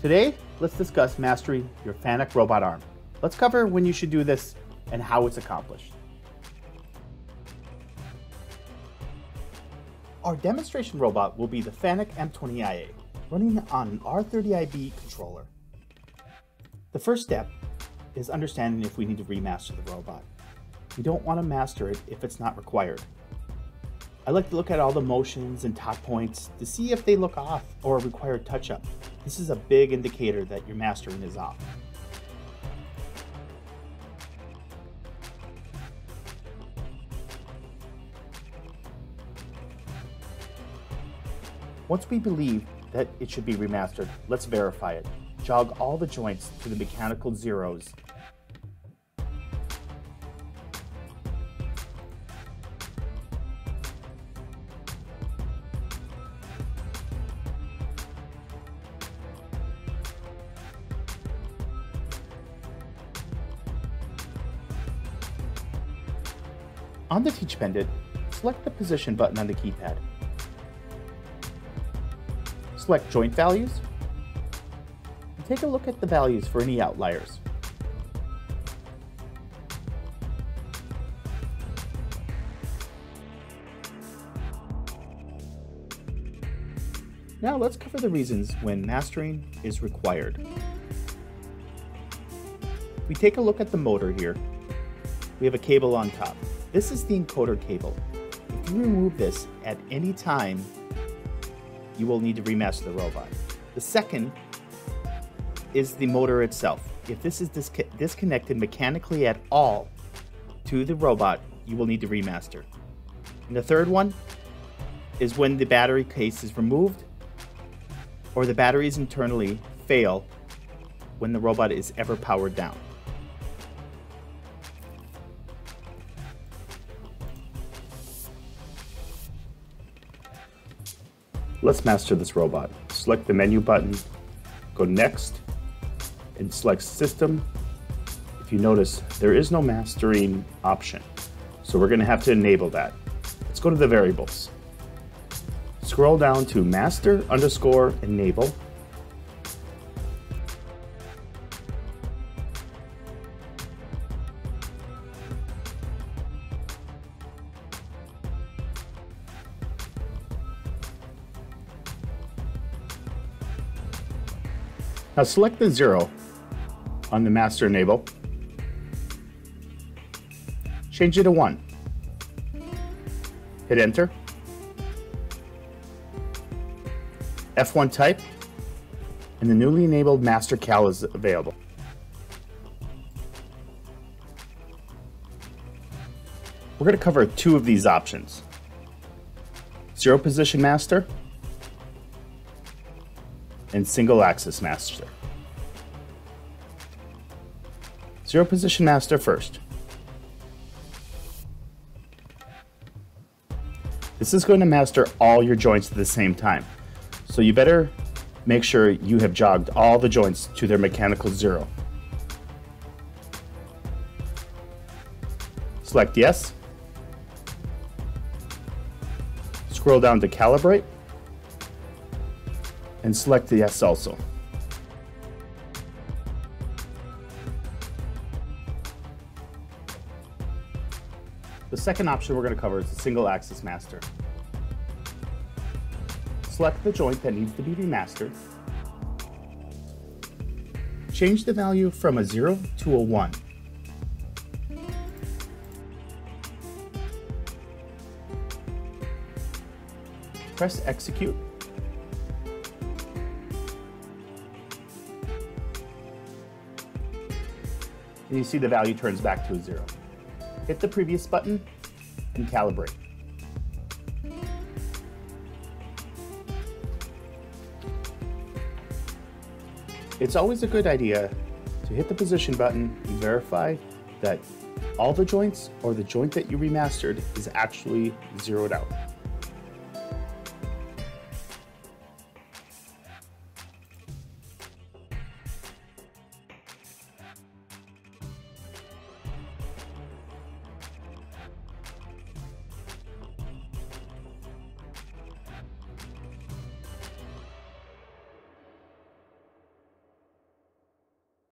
Today, let's discuss mastering your Fanuc robot arm. Let's cover when you should do this and how it's accomplished. Our demonstration robot will be the Fanuc M20iA, running on an R30iB controller. The first step is understanding if we need to remaster the robot. We don't want to master it if it's not required. I like to look at all the motions and top points to see if they look off or require touch-up. This is a big indicator that your mastering is off. Once we believe that it should be remastered, let's verify it. Jog all the joints to the mechanical zeros. On the teach pendant, select the position button on the keypad. Select joint values, and take a look at the values for any outliers. Now let's cover the reasons when mastering is required. We take a look at the motor here. We have a cable on top. This is the encoder cable. If you remove this at any time, you will need to remaster the robot. The second is the motor itself. If this is disconnected mechanically at all to the robot, you will need to remaster. And the third one is when the battery case is removed or the batteries internally fail when the robot is ever powered down. Let's master this robot. Select the menu button, go next, and select system. If you notice, there is no mastering option, so we're gonna have to enable that. Let's go to the variables. Scroll down to master_enable. Now select the 0 on the master enable, change it to 1, hit enter, F1 type, and the newly enabled master cal is available. We're going to cover 2 of these options, 0 position master, and single axis master. Zero position master first. This is going to master all your joints at the same time. So you better make sure you have jogged all the joints to their mechanical 0. Select yes. Scroll down to calibrate. And select the yes also. The second option we're going to cover is the single axis master. Select the joint that needs to be remastered. Change the value from a 0 to a 1. Press execute. And you see the value turns back to a 0. Hit the previous button and calibrate. It's always a good idea to hit the position button and verify that all the joints or the joint that you remastered is actually zeroed out.